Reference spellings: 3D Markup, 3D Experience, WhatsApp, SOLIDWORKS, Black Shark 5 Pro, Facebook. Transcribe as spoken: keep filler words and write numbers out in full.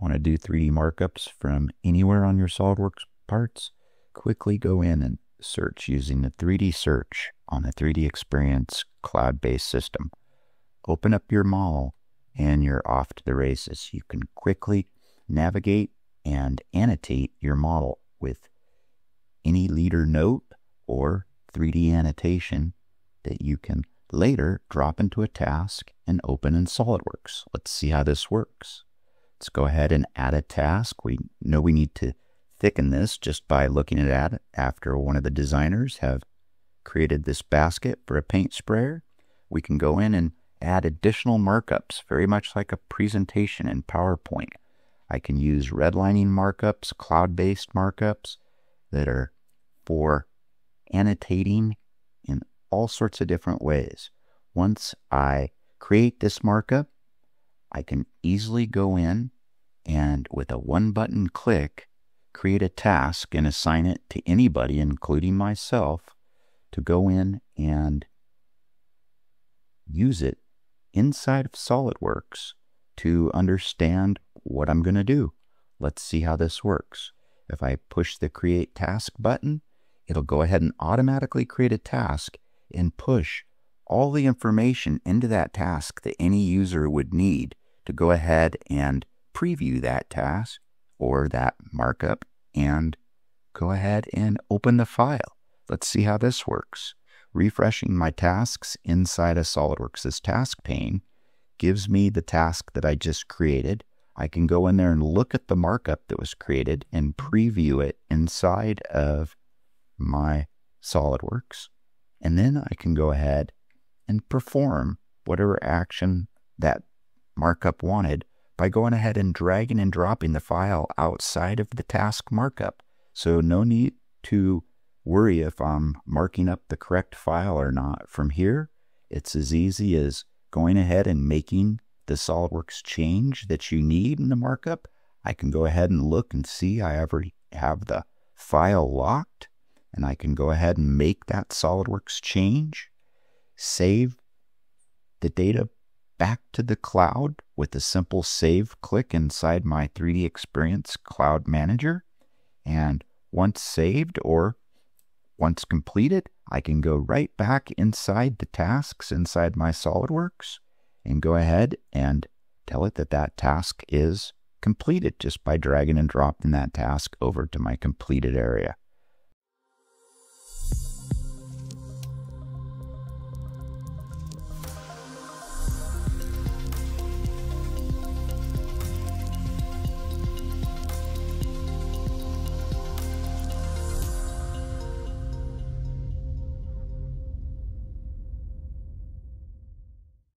Want to do three D markups from anywhere on your SOLIDWORKS parts? Quickly go in and search using the three D search on the three D Experience cloud-based system. Open up your model and you're off to the races. You can quickly navigate and annotate your model with any leader note or three D annotation that you can later drop into a task and open in SOLIDWORKS. Let's see how this works. Let's go ahead and add a task. We know we need to thicken this just by looking at it after one of the designers have created this basket for a paint sprayer. We can go in and add additional markups, very much like a presentation in PowerPoint. I can use redlining markups, cloud-based markups that are for annotating in all sorts of different ways. Once I create this markup, I can easily go in and with a one-button click, create a task and assign it to anybody, including myself, to go in and use it inside of SOLIDWORKS to understand what I'm going to do. Let's see how this works. If I push the Create Task button, it'll go ahead and automatically create a task and push all the information into that task that any user would need to go ahead and preview that task or that markup and go ahead and open the file. Let's see how this works. Refreshing my tasks inside of SOLIDWORKS. This task pane gives me the task that I just created. I can go in there and look at the markup that was created and preview it inside of my SOLIDWORKS. And then I can go ahead and perform whatever action that markup wanted by going ahead and dragging and dropping the file outside of the task markup. So no need to worry if I'm marking up the correct file or not. From here, it's as easy as going ahead and making the SOLIDWORKS change that you need in the markup. I can go ahead and look and see I already have the file locked, and I can go ahead and make that SOLIDWORKS change, save the data back to the cloud with a simple save click inside my three D Experience Cloud Manager. And once saved or once completed, I can go right back inside the tasks inside my SOLIDWORKS and go ahead and tell it that that task is completed just by dragging and dropping that task over to my completed area.